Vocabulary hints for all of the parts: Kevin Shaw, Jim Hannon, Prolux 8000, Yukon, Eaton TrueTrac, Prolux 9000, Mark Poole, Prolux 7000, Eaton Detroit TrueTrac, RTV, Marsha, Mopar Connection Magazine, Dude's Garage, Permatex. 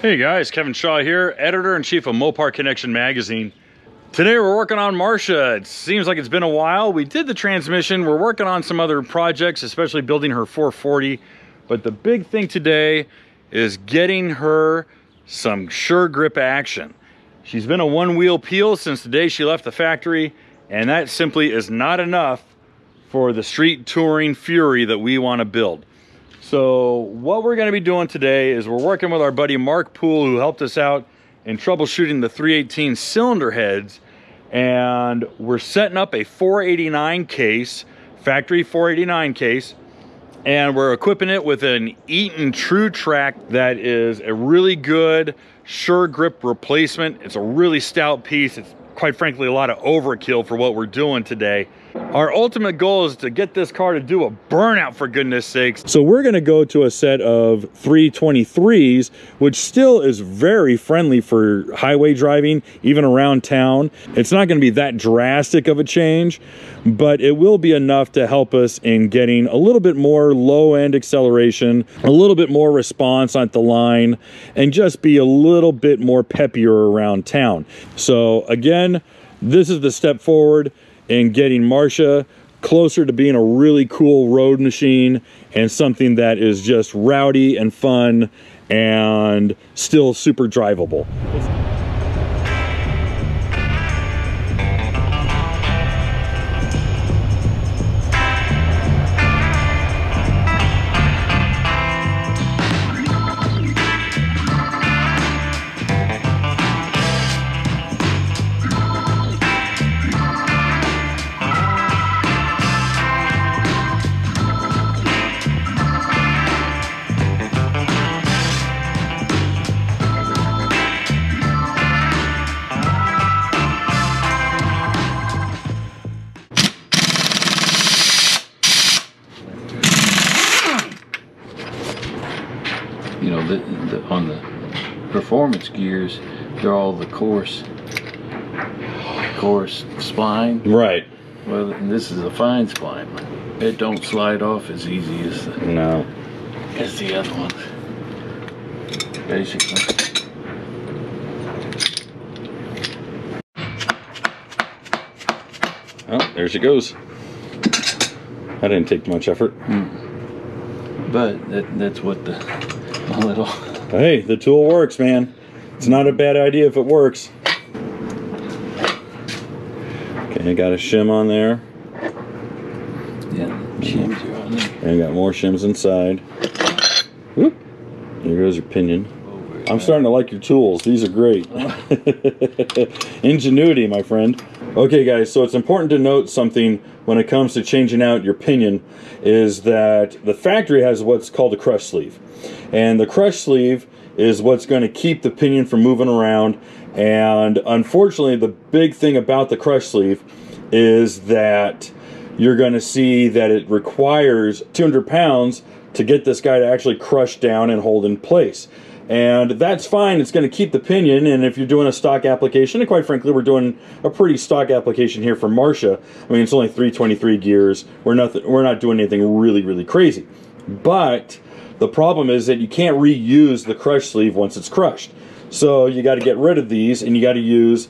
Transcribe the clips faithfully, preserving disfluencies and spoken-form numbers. Hey guys, Kevin Shaw here, editor-in-chief of Mopar Connection Magazine. Today we're working on Marsha. It seems like it's been a while. We did the transmission. We're working on some other projects, especially building her four forty. But the big thing today is getting her some sure grip action. She's been a one-wheel peel since the day she left the factory, and that simply is not enough for the street touring fury that we want to build. So what we're gonna be doing today is we're working with our buddy Mark Poole, who helped us out in troubleshooting the three eighteen cylinder heads. And we're setting up a four eighty-nine case, factory four eighty-nine case. And we're equipping it with an Eaton TrueTrac that is a really good sure grip replacement. It's a really stout piece. It's quite frankly a lot of overkill for what we're doing today. Our ultimate goal is to get this car to do a burnout, for goodness sakes. So we're gonna go to a set of three twenty-threes, which still is very friendly for highway driving, even around town. It's not gonna be that drastic of a change, but it will be enough to help us in getting a little bit more low-end acceleration, a little bit more response at the line, and just be a little bit more peppier around town. So again, this is the step forward and getting Marsha closer to being a really cool road machine and something that is just rowdy and fun and still super drivable. You know, the, the, on the performance gears, they're all the coarse, coarse spline. Right. Well, this is a fine spline. It don't slide off as easy as the, no. as the other ones. Basically. Oh, there she goes. That didn't take much effort. Mm. But that, that's what the... A little. Hey, the tool works, man. It's not a bad idea if it works. Okay, I got a shim on there. Yeah, shims are on there. And I got more shims inside. Whoop. There goes your pinion. Over I'm starting to like your tools. These are great. Ingenuity, my friend. Okay, guys, so it's important to note something when it comes to changing out your pinion is that the factory has what's called a crush sleeve. And the crush sleeve is what's going to keep the pinion from moving around. And unfortunately, the big thing about the crush sleeve is that you're going to see that it requires two hundred pounds to get this guy to actually crush down and hold in place. And that's fine, it's going to keep the pinion, and if you're doing a stock application, and quite frankly, we're doing a pretty stock application here for Marsha. I mean, it's only three twenty-three gears. We're not, we're not doing anything really, really crazy. But the problem is that you can't reuse the crush sleeve once it's crushed. So you got to get rid of these, and you got to use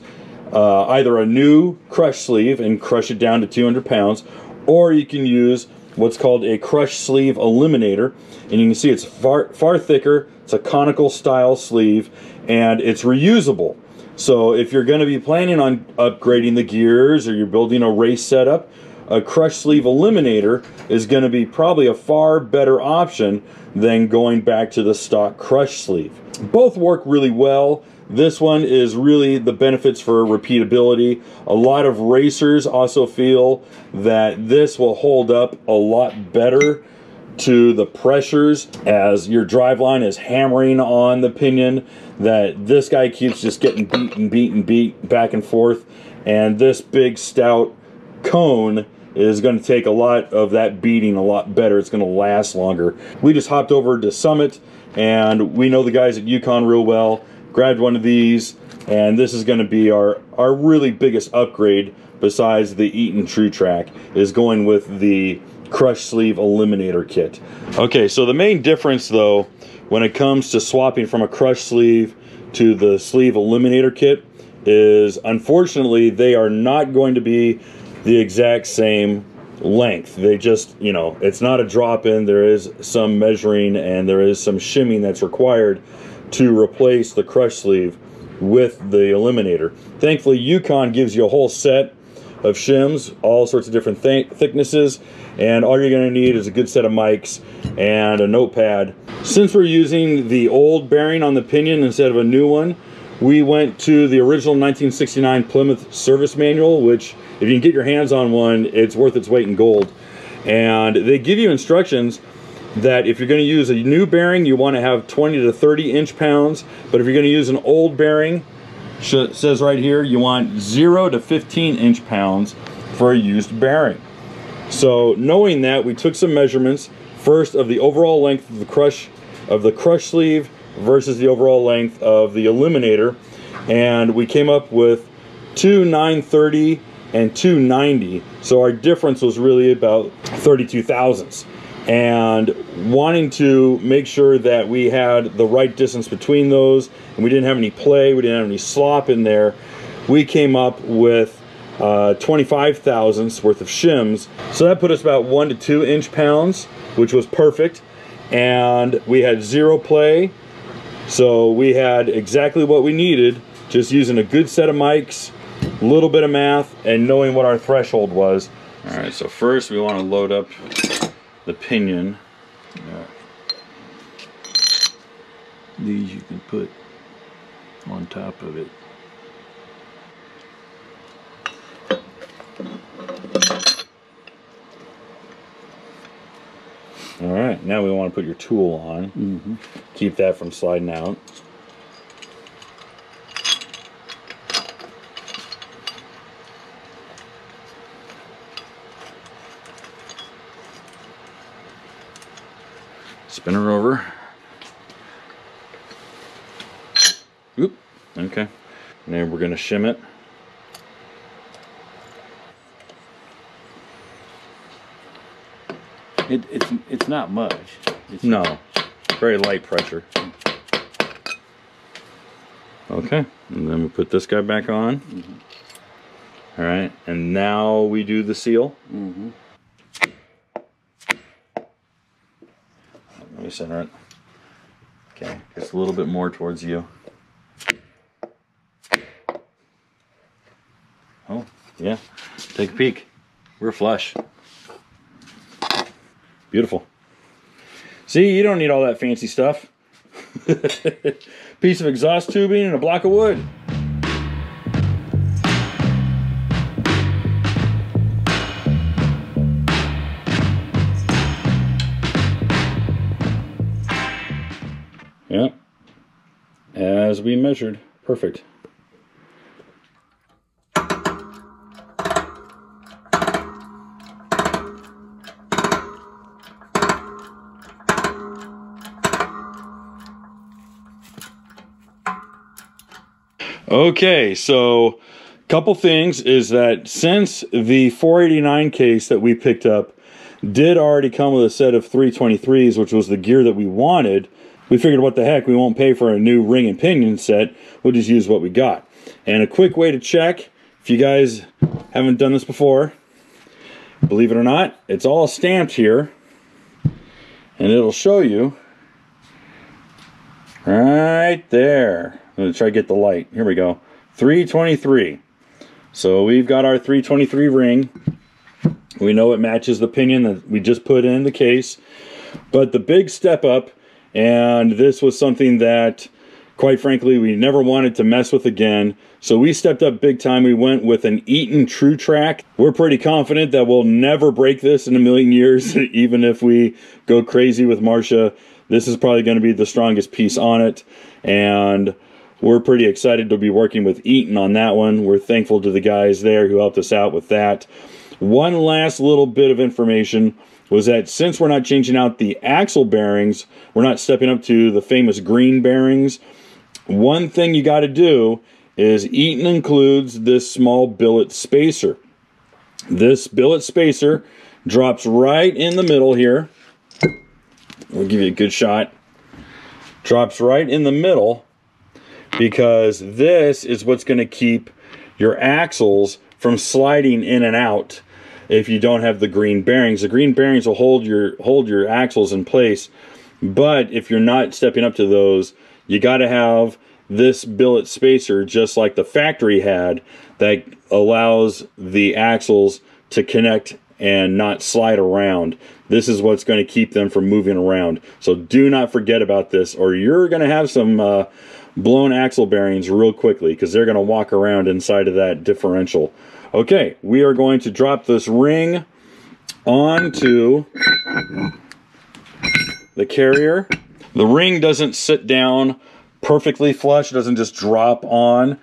uh, either a new crush sleeve and crush it down to two hundred pounds, or you can use what's called a crush sleeve eliminator. And you can see it's far, far thicker. It's a conical style sleeve, and it's reusable. So if you're going to be planning on upgrading the gears, or you're building a race setup, a crush sleeve eliminator is going to be probably a far better option than going back to the stock crush sleeve. Both work really well. This one is really the benefits for repeatability. A lot of racers also feel that this will hold up a lot better to the pressures as your driveline is hammering on the pinion, that this guy keeps just getting beat and beat and beat back and forth, and this big stout cone is going to take a lot of that beating a lot better. It's going to last longer. We just hopped over to Summit, and we know the guys at Yukon real well. Grabbed one of these, and this is going to be our our really biggest upgrade besides the Eaton TrueTrac, is going with the crush sleeve eliminator kit. Okay, so the main difference though when it comes to swapping from a crush sleeve to the sleeve eliminator kit is, unfortunately, they are not going to be the exact same length. They just, you know, it's not a drop in. There is some measuring and there is some shimming that's required to replace the crush sleeve with the eliminator. Thankfully, Yukon gives you a whole set of shims, all sorts of different th thicknesses, and all you're going to need is a good set of mics and a notepad. Since we're using the old bearing on the pinion instead of a new one, we went to the original nineteen sixty-nine Plymouth service manual, which if you can get your hands on one, it's worth its weight in gold. And they give you instructions that if you're going to use a new bearing, you want to have twenty to thirty inch pounds, but if you're going to use an old bearing, it says right here, you want zero to fifteen inch pounds for a used bearing. So knowing that, we took some measurements first of the overall length of the crush of the crush sleeve versus the overall length of the eliminator, and we came up with two nine thirty and two ninety. So our difference was really about thirty-two thousandths, and wanting to make sure that we had the right distance between those and we didn't have any play, we didn't have any slop in there, we came up with uh, twenty-five thousandths worth of shims. So that put us about one to two inch pounds, which was perfect, and we had zero play. So we had exactly what we needed, just using a good set of mics, a little bit of math, and knowing what our threshold was. All right, so first we want to load up the pinion. Right. These you can put on top of it. All right, now we want to put your tool on. Mm-hmm. Keep that from sliding out. Spin her over. Oop, okay. Now we're gonna shim it. It, it's, it's not much. It's no, very light pressure. Okay, and then we put this guy back on. Mm-hmm. All right, and now we do the seal. Mm-hmm. Let me center it. Okay, just a little bit more towards you. Oh, yeah, take a peek. We're flush. Beautiful. See, you don't need all that fancy stuff. Piece of exhaust tubing and a block of wood. Yep. As we measured, perfect. Okay, so a couple things is that since the four eighty-nine case that we picked up did already come with a set of three twenty-threes, which was the gear that we wanted, we figured what the heck, we won't pay for a new ring and pinion set, we'll just use what we got. And a quick way to check, if you guys haven't done this before, believe it or not, it's all stamped here, and it'll show you right there. I'm going to try to get the light. Here we go. three twenty-three. So we've got our three twenty-three ring. We know it matches the pinion that we just put in the case. But the big step up, and this was something that, quite frankly, we never wanted to mess with again. So we stepped up big time. We went with an Eaton TrueTrac. We're pretty confident that we'll never break this in a million years, even if we go crazy with Marsha. This is probably going to be the strongest piece on it. And we're pretty excited to be working with Eaton on that one. We're thankful to the guys there who helped us out with that. One last little bit of information was that since we're not changing out the axle bearings, we're not stepping up to the famous green bearings. One thing you got to do is Eaton includes this small billet spacer. This billet spacer drops right in the middle here. We'll give you a good shot. drops right in the middle, because this is what's going to keep your axles from sliding in and out if you don't have the green bearings. The green bearings will hold your hold your axles in place, but if you're not stepping up to those, you got to have this billet spacer, just like the factory had, that allows the axles to connect and not slide around. This is what's going to keep them from moving around. So do not forget about this, or you're going to have some uh, blown axle bearings real quickly, because they're going to walk around inside of that differential. Okay, we are going to drop this ring onto the carrier. The ring doesn't sit down perfectly flush, it doesn't just drop on.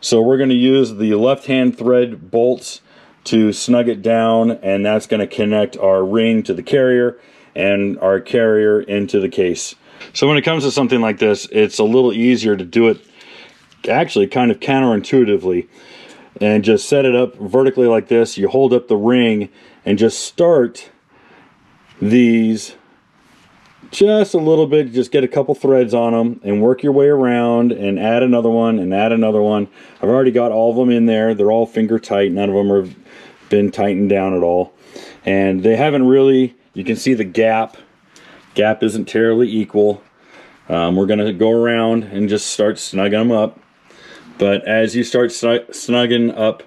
So we're going to use the left-hand thread bolts to snug it down, and that's going to connect our ring to the carrier and our carrier into the case. So when it comes to something like this, it's a little easier to do it actually kind of counterintuitively, and just set it up vertically like this. You hold up the ring and just start these just a little bit, just get a couple threads on them and work your way around and add another one and add another one. I've already got all of them in there. They're all finger tight. None of them have been tightened down at all. And they haven't really, you can see the gap. Gap isn't terribly equal. Um, we're gonna go around and just start snugging them up. But as you start snugging up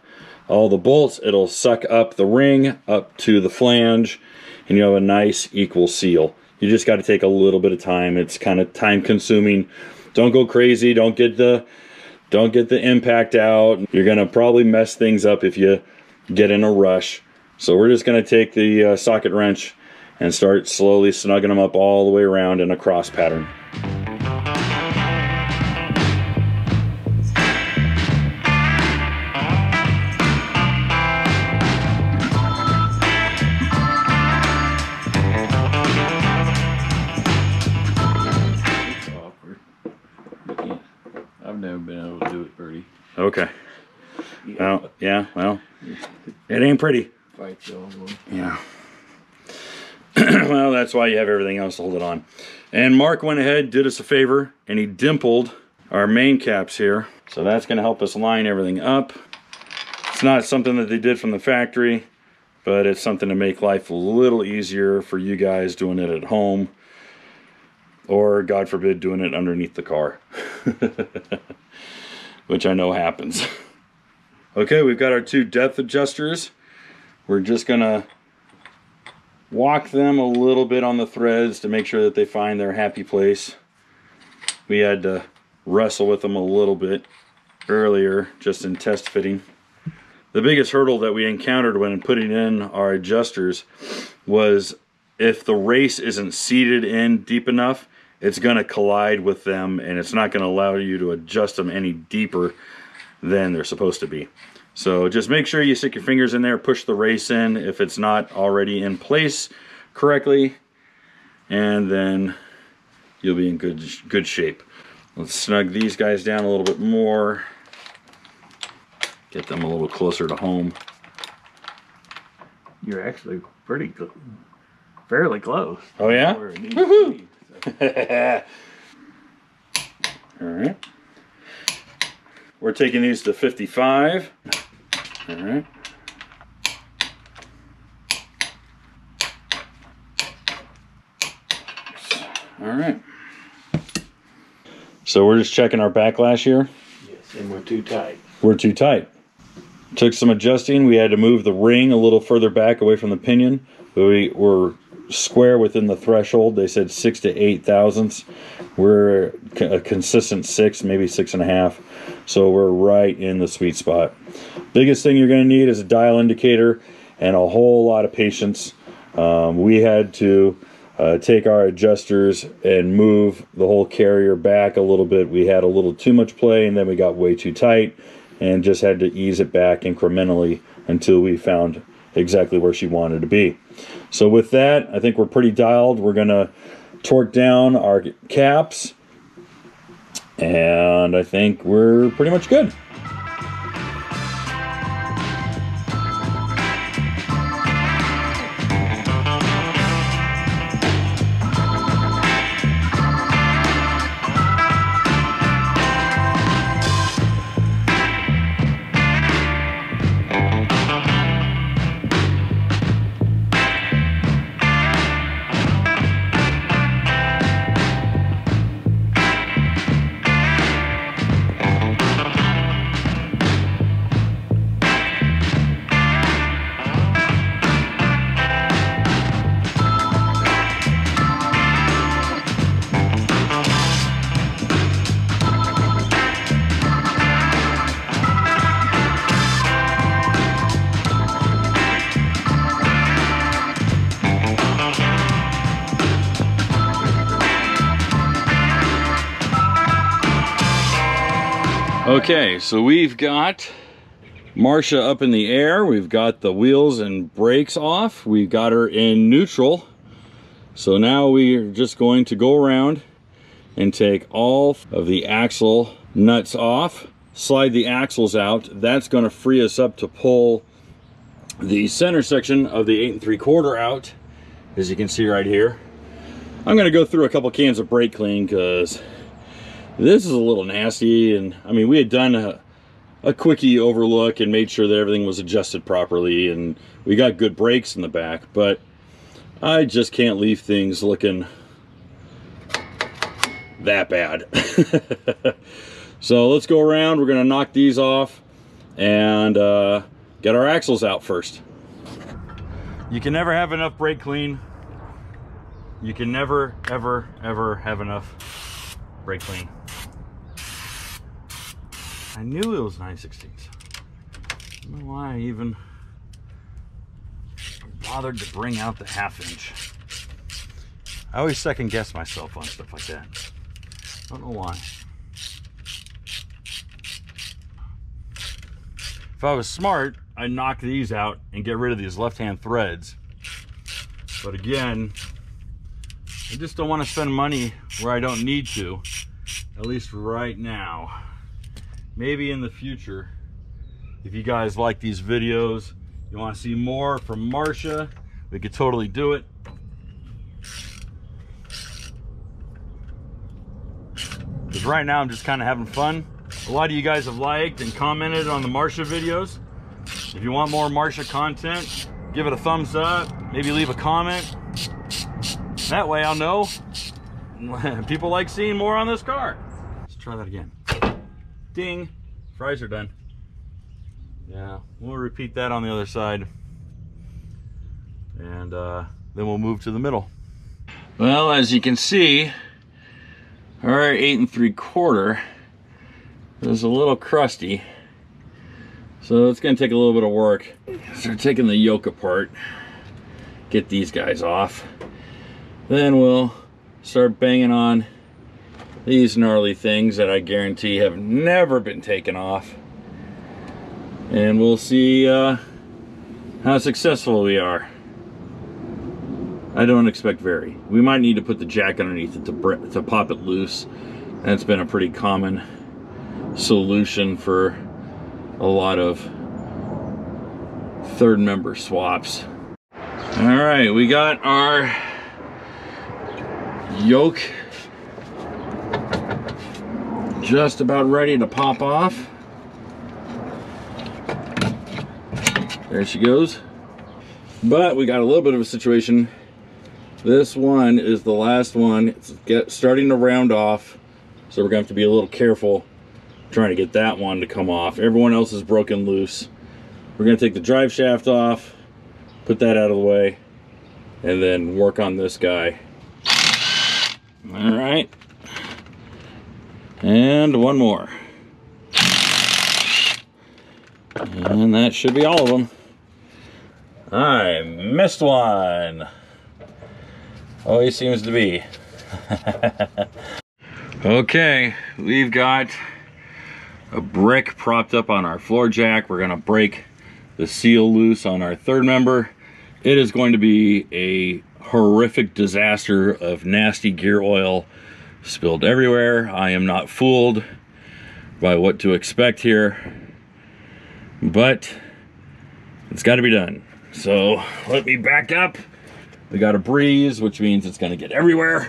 all the bolts, it'll suck up the ring up to the flange, and you have a nice equal seal. You just got to take a little bit of time. It's kind of time consuming. Don't go crazy. Don't get the don't get the impact out. You're going to probably mess things up if you get in a rush. So we're just going to take the uh, socket wrench and start slowly snugging them up all the way around in a cross pattern. Okay. Yeah. Well, yeah, well, it ain't pretty. Fights over. Yeah. Well, that's why you have everything else to hold it on. And Mark went ahead, did us a favor, and he dimpled our main caps here. So that's going to help us line everything up. It's not something that they did from the factory, but it's something to make life a little easier for you guys doing it at home, or, God forbid, doing it underneath the car. Which I know happens. Okay, we've got our two depth adjusters. We're just gonna walk them a little bit on the threads to make sure that they find their happy place. We had to wrestle with them a little bit earlier, just in test fitting. The biggest hurdle that we encountered when putting in our adjusters was if the race isn't seated in deep enough, it's going to collide with them, and it's not going to allow you to adjust them any deeper than they're supposed to be. So just make sure you stick your fingers in there, push the race in if it's not already in place correctly, and then you'll be in good, good shape. Let's snug these guys down a little bit more, get them a little closer to home. You're actually pretty, fairly close. Oh yeah? Woohoo! Alright. We're taking these to fifty-five. Alright. Alright. So we're just checking our backlash here. Yes, and we're too tight. We're too tight. Took some adjusting. We had to move the ring a little further back away from the pinion. We were square within the threshold. They said six to eight thousandths. We're a consistent six, maybe six and a half. So we're right in the sweet spot. Biggest thing you're going to need is a dial indicator and a whole lot of patience. Um, we had to uh, take our adjusters and move the whole carrier back a little bit. We had a little too much play, and then we got way too tight and just had to ease it back incrementally until we found exactly where she wanted to be. So with that, I think we're pretty dialed. We're gonna torque down our caps, and I think we're pretty much good. Okay, so we've got Marsha up in the air. We've got the wheels and brakes off. We've got her in neutral. So now we're just going to go around and take all of the axle nuts off, slide the axles out. That's going to free us up to pull the center section of the eight and three quarter out, as you can see right here. I'm going to go through a couple cans of brake clean because this is a little nasty, and I mean, we had done a, a quickie overlook and made sure that everything was adjusted properly, and we got good brakes in the back, but I just can't leave things looking that bad. So let's go around. We're gonna knock these off and uh, get our axles out first. You can never have enough brake clean. You can never, ever, ever have enough brake clean. I knew it was nine sixteenths. I don't know why I even bothered to bring out the half inch. I always second guess myself on stuff like that. I don't know why. If I was smart, I'd knock these out and get rid of these left-hand threads. But again, I just don't want to spend money where I don't need to, at least right now. Maybe in the future, if you guys like these videos, you want to see more from Marsha, we could totally do it. Because right now I'm just kind of having fun. A lot of you guys have liked and commented on the Marsha videos. If you want more Marsha content, give it a thumbs up, maybe leave a comment. That way I'll know people like seeing more on this car. Let's try that again. Ding, fries are done. Yeah, we'll repeat that on the other side, and uh, then we'll move to the middle. Well, as you can see, our eight and three quarter is a little crusty, so it's gonna take a little bit of work. So taking the yoke apart, get these guys off, then we'll start banging on these gnarly things that I guarantee have never been taken off. And we'll see uh, how successful we are. I don't expect very. We might need to put the jack underneath it to, to pop it loose. That's been a pretty common solution for a lot of third member swaps. All right, we got our yoke just about ready to pop off. There she goes. But we got a little bit of a situation. This one is the last one. It's get, starting to round off, so we're gonna have to be a little careful trying to get that one to come off. Everyone else is broken loose. We're gonna take the drive shaft off, put that out of the way, and then work on this guy. All right. And one more. And that should be all of them. I missed one. Always seems to be. Okay, we've got a brick propped up on our floor jack. We're gonna break the seal loose on our third member. It is going to be a horrific disaster of nasty gear oil spilled everywhere. I am not fooled by what to expect here, but it's got to be done. So let me back up. We got a breeze, which means it's going to get everywhere,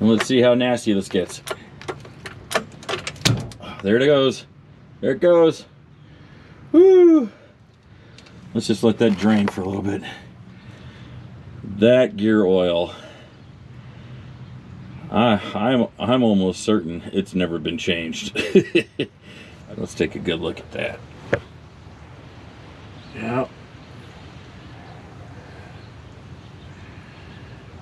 and let's see how nasty this gets. There it goes. There it goes. Woo. Let's just let that drain for a little bit. That gear oil, I, I'm, I'm almost certain it's never been changed. Let's take a good look at that. Yeah.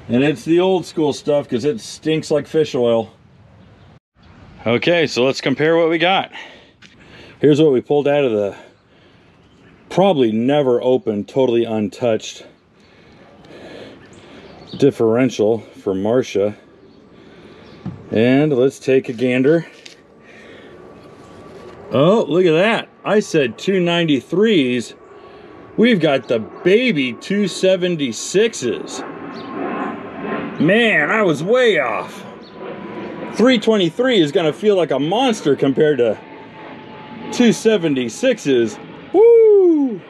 And it's the old school stuff because it stinks like fish oil. Okay, so let's compare what we got. Here's what we pulled out of the probably never opened, totally untouched differential for Marsha. And let's take a gander Oh, look at that. I said two ninety-threes. We've got the baby two seventy-sixes. Man, I was way off. three twenty-three is going to feel like a monster compared to two seventy-sixes. Woo!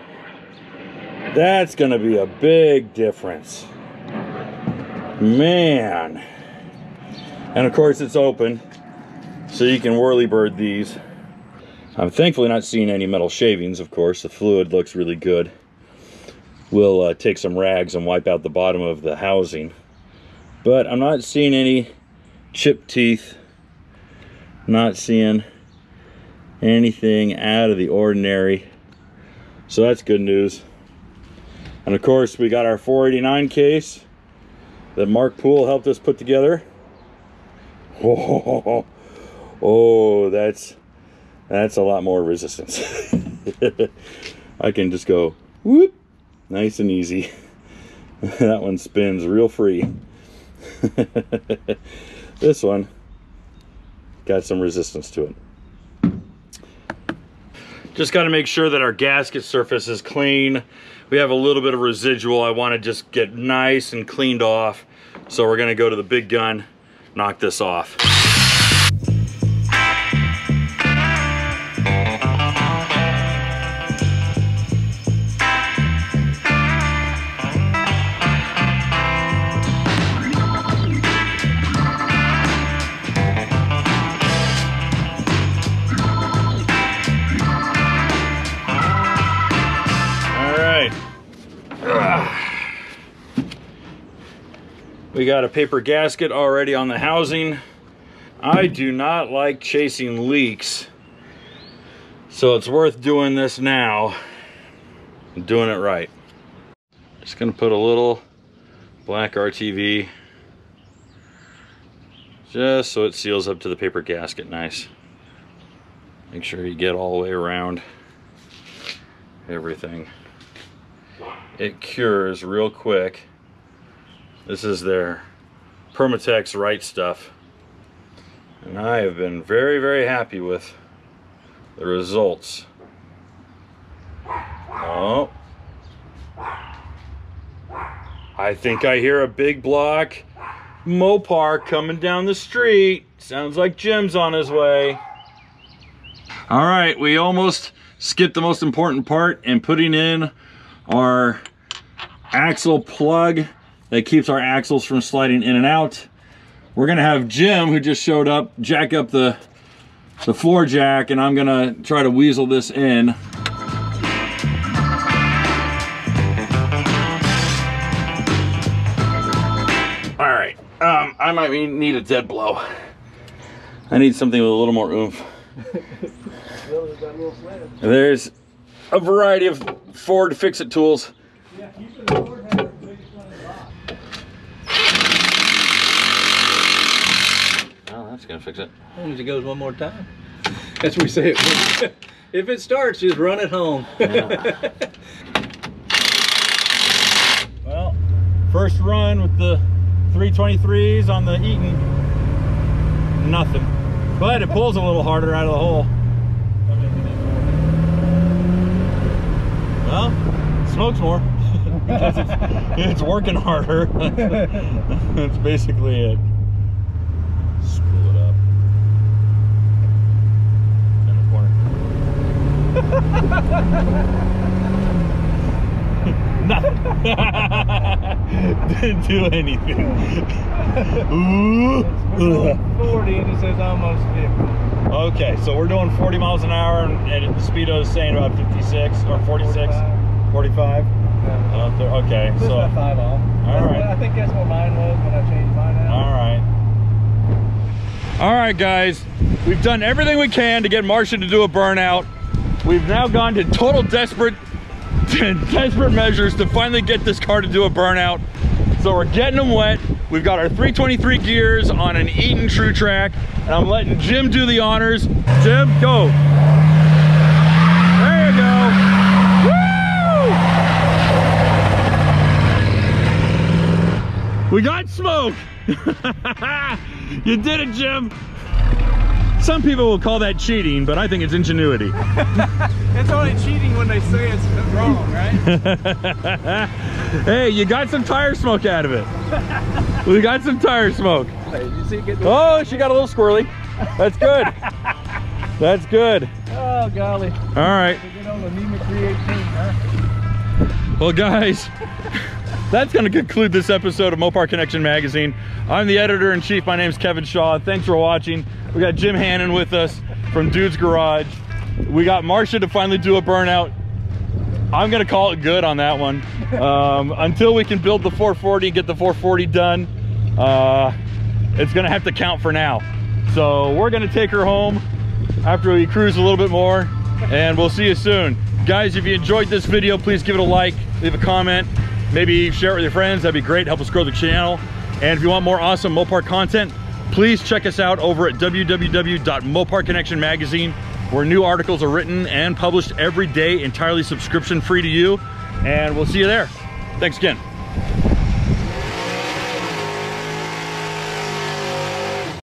That's going to be a big difference. Man. And of course it's open, so you can whirlybird these. I'm thankfully not seeing any metal shavings, of course. The fluid looks really good. We'll uh, take some rags and wipe out the bottom of the housing. But I'm not seeing any chipped teeth. Not seeing anything out of the ordinary. So that's good news. And of course, we got our four eighty-nine case that Mark Poole helped us put together. Oh, oh that's... That's a lot more resistance. I can just go whoop, nice and easy. That one spins real free. This one got some resistance to it. Just got to make sure that our gasket surface is clean. We have a little bit of residual. I want to just get nice and cleaned off. So we're going to go to the big gun, knock this off. We got a paper gasket already on the housing. I do not like chasing leaks, so it's worth doing this now. I'm doing it right. Just gonna put a little black R T V just so it seals up to the paper gasket nice. Make sure you get all the way around everything. It cures real quick. This is their Permatex Right Stuff, and I have been very, very happy with the results. Oh, I think I hear a big block Mopar coming down the street. Sounds like Jim's on his way. All right, we almost skipped the most important part in putting in our axle plug that keeps our axles from sliding in and out. We're gonna have Jim, who just showed up, jack up the, the floor jack, and I'm gonna try to weasel this in. All right, um, I might need a dead blow. I need something with a little more oomph. There's a variety of Ford fix-it tools. Gonna fix it. As long as it goes one more time. That's what we say. It if it starts, just run it home. Yeah. Well, first run with the three twenty-threes on the Eaton, nothing. But it pulls a little harder out of the hole. Well, it smokes more because it's, it's working harder. That's basically it. Spool it up. In the corner. Nothing. Didn't do anything. Ooh. We're doing forty and it says almost fifty. Okay, so we're doing forty miles an hour and, and the speedo is saying about fifty-six or forty-six, forty-five. forty-five? Yeah. There, okay, this so. That's not five off. All right. I think that's what mine was when I changed mine out. All right. All right, guys, we've done everything we can to get Marsha to do a burnout. We've now gone to total desperate, desperate measures to finally get this car to do a burnout. So we're getting them wet. We've got our three twenty-three gears on an Eaton TrueTrac, and I'm letting Jim do the honors. Jim, go. There you go. We got smoke! You did it, Jim! Some people will call that cheating, but I think it's ingenuity. It's only cheating when they say it's wrong, right? Hey, you got some tire smoke out of it. We got some tire smoke. Oh, she got a little squirrely. That's good. That's good. Oh, golly. All right. Well, guys, that's going to conclude this episode of Mopar Connection Magazine. I'm the editor-in-chief. My name's Kevin Shaw. Thanks for watching. We got Jim Hannon with us from Dude's Garage. We got Marsha to finally do a burnout. I'm going to call it good on that one. Um, until we can build the four forty and get the four forty done, uh, it's going to have to count for now. So we're going to take her home after we cruise a little bit more, and we'll see you soon. Guys, if you enjoyed this video, please give it a like, leave a comment, maybe share it with your friends. That'd be great, help us grow the channel. And if you want more awesome Mopar content, please check us out over at w w w dot mopar connection magazine, where new articles are written and published every day, entirely subscription free to you. And we'll see you there. Thanks again.